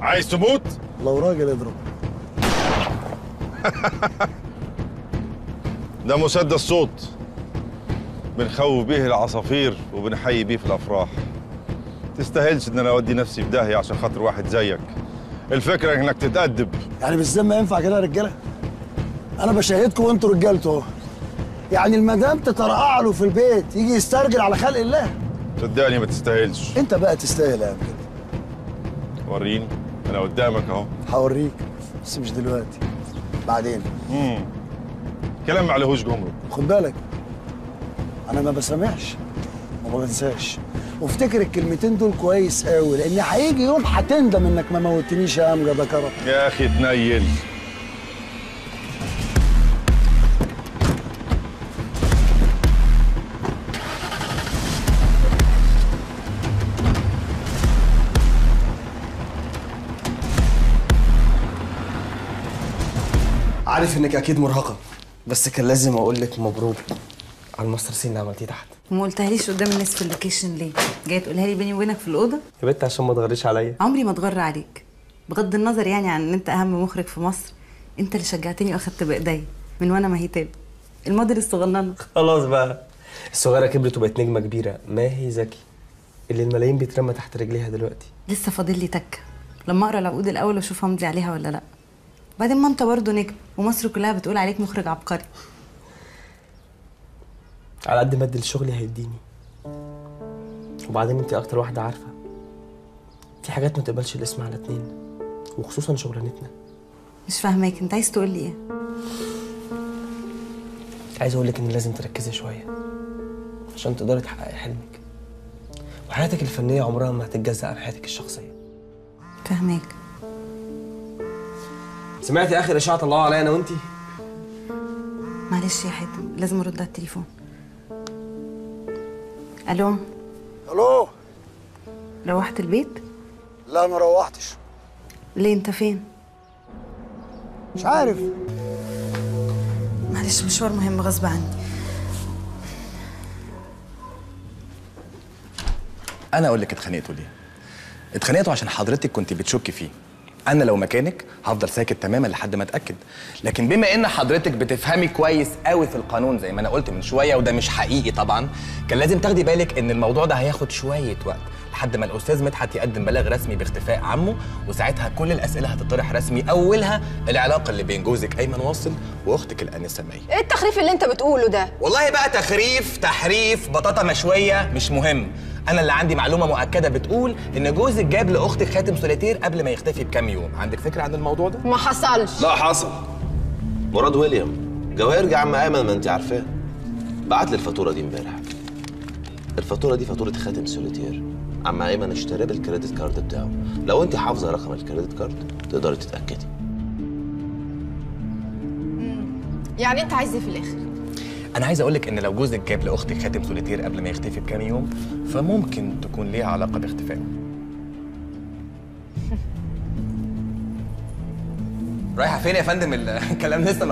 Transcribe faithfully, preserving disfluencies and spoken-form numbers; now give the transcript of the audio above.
عايز تموت؟ لو راجل اضرب. ده مسدس صوت بنخوف بيه العصافير وبنحيي بيه في الافراح. تستاهلش ان انا اودي نفسي في داهيه عشان خاطر واحد زيك. الفكره انك تتأدب. يعني بالذمه ينفع كده يا رجاله؟ انا بشاهدكم وانتوا رجالته اهو. يعني المدام تترقع له في البيت يجي يسترجل على خلق الله. صدقني ما تستاهلش. انت بقى تستاهل يا عم كده. وريني، انا قدامك اهو. هوريك بس مش دلوقتي، بعدين. امم كلام ما عليهوش جمرك. خد بالك، انا ما بسامحش وما بنساش، وافتكر الكلمتين دول كويس قوي، لان هيجي يوم هتندم انك ما موتنيش يا امجد يا كرم. يا اخي تنيل. عارف انك اكيد مرهقه، بس كان لازم اقول لك مبروك على الماستر سين اللي عملتيه تحت. ما قلتهاليش قدام الناس في اللوكيشن ليه؟ جايه تقولها لي بيني وبينك في الاوضه؟ يا بنت عشان ما تغريش عليا. عمري ما اتغر عليك، بغض النظر يعني عن ان انت اهم مخرج في مصر، انت اللي شجعتني واخدت بايديا من وانا مهيتاب الموديل الصغننه. خلاص بقى، الصغيره كبرت وبقت نجمه كبيره، ماهي زكي اللي الملايين بيترمى تحت رجليها دلوقتي. لسه فاضل لي تكه لما اقرا العقود الاول واشوف همضي عليها ولا لا. بعدين ما انت برضه نجم ومصر كلها بتقول عليك مخرج عبقري. على قد ما ادي لشغلي هيديني، وبعدين انت اكتر واحده عارفه في حاجات ما تقبلش الاسم على اتنين، وخصوصا شغلانتنا. مش فاهماك، انت عايز تقول لي ايه؟ عايز اقول لك ان لازم تركزي شويه عشان تقدري تحققي حلمك، وحياتك الفنيه عمرها ما هتتجزأ عن حياتك الشخصيه. فاهماك. سمعتي اخر اشاعه طلعوها عليا انا وانتي؟ معلش يا حاتم، لازم ارد على التليفون. الو. الو، روحت البيت؟ لا ما روحتش. ليه، انت فين؟ مش عارف. معلش مشوار مهم غصب عني. انا اقول لك اتخانقتوا ليه. اتخانقتوا عشان حضرتك كنت بتشكي فيه. انا لو مكانك هفضل ساكت تماما لحد ما اتاكد، لكن بما ان حضرتك بتفهمي كويس قوي في القانون زي ما انا قلت من شويه، وده مش حقيقي طبعا، كان لازم تاخدي بالك ان الموضوع ده هياخد شويه وقت لحد ما الاستاذ مدحت يقدم بلاغ رسمي باختفاء عمه، وساعتها كل الاسئله هتطرح رسمي، اولها العلاقه اللي بين جوزك ايمن واصل واختك الانسه مي. ايه التخريف اللي انت بتقوله ده؟ والله بقى تخريف تحريف بطاطا مشويه مش مهم. أنا اللي عندي معلومة مؤكدة بتقول إن جوزك جاب لأختك خاتم سوليتير قبل ما يختفي بكام يوم، عندك فكرة عن الموضوع ده؟ ما حصلش. لا حصل. مراد ويليام جواهرج عم أيمن، ما أنت عارفاه، بعت لي الفاتورة دي إمبارح. الفاتورة دي فاتورة خاتم سوليتير، عم أيمن اشتراه بالكريدت كارد بتاعه، لو أنت حافظة رقم الكريدت كارد تقدري تتأكدي. يعني أنت عايز إيه في الآخر؟ أنا عايز أقولك إن لو جوزك جاب لأختك خاتم سوليتير قبل ما يختفي بكام يوم، فممكن تكون ليها علاقة باختفائه. رايحة فين يا فندم؟ الكلام لسه